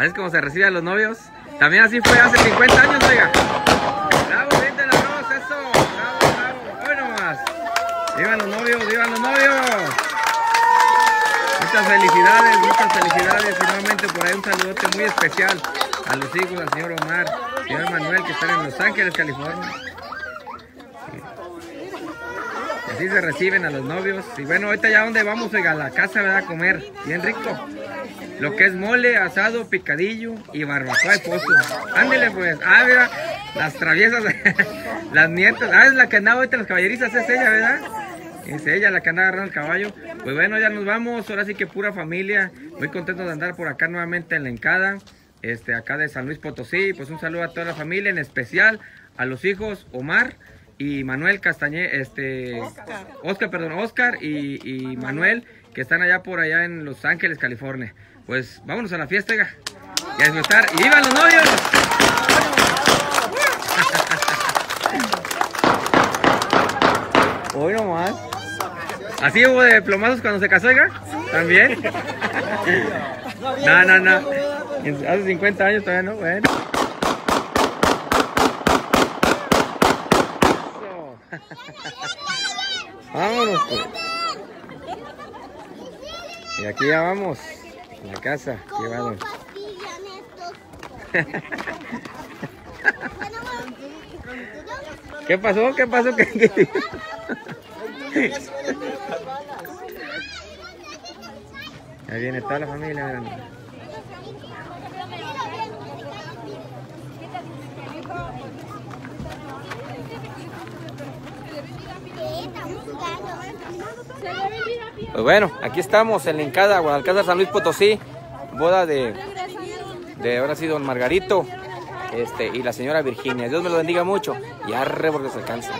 Así es como se recibe a los novios. También así fue hace 50 años, oiga. Bravo, gente de la rosa, eso. Bravo, bravo. Hoy nomás. Vivan los novios, vivan los novios. Muchas felicidades, y nuevamente por ahí un saludote muy especial a los hijos, al señor Omar, al señor Manuel, que están en Los Ángeles, California. Y así se reciben a los novios. Y bueno, ahorita ya donde vamos, oiga, a la casa, ¿verdad? A comer bien rico. Lo que es mole, asado, picadillo y barbacoa de pozo. Ándele pues. Ah, mira, las traviesas, las nietas. Ah, es la que andaba ahorita las caballerizas, es ella, ¿verdad? Es ella la que anda agarrando el caballo. Pues bueno, ya nos vamos. Ahora sí que pura familia. Muy contento de andar por acá nuevamente en la encada. Acá de San Luis Potosí. Pues un saludo a toda la familia, en especial a los hijos Omar y Manuel Castañé. Oscar y Manuel, que están allá por allá en Los Ángeles, California. Pues vámonos a la fiesta, oiga, y a disfrutar. ¡Y vivan los novios! Hoy nomás. ¿Así hubo de plomazos cuando se casó, oiga? ¿También? No, no, no. Hace 50 años todavía no, bueno. Vámonos, pues. Y aquí ya vamos. La casa, llevado. ¿Qué pasó? ¿Qué pasó? ¿Qué? Ahí viene toda la familia. Pues bueno, aquí estamos en la encada, Guadalcázar, San Luis Potosí, boda de ahora sí don Margarito, y la señora Virginia. Dios me lo bendiga mucho y arre porque se alcanza.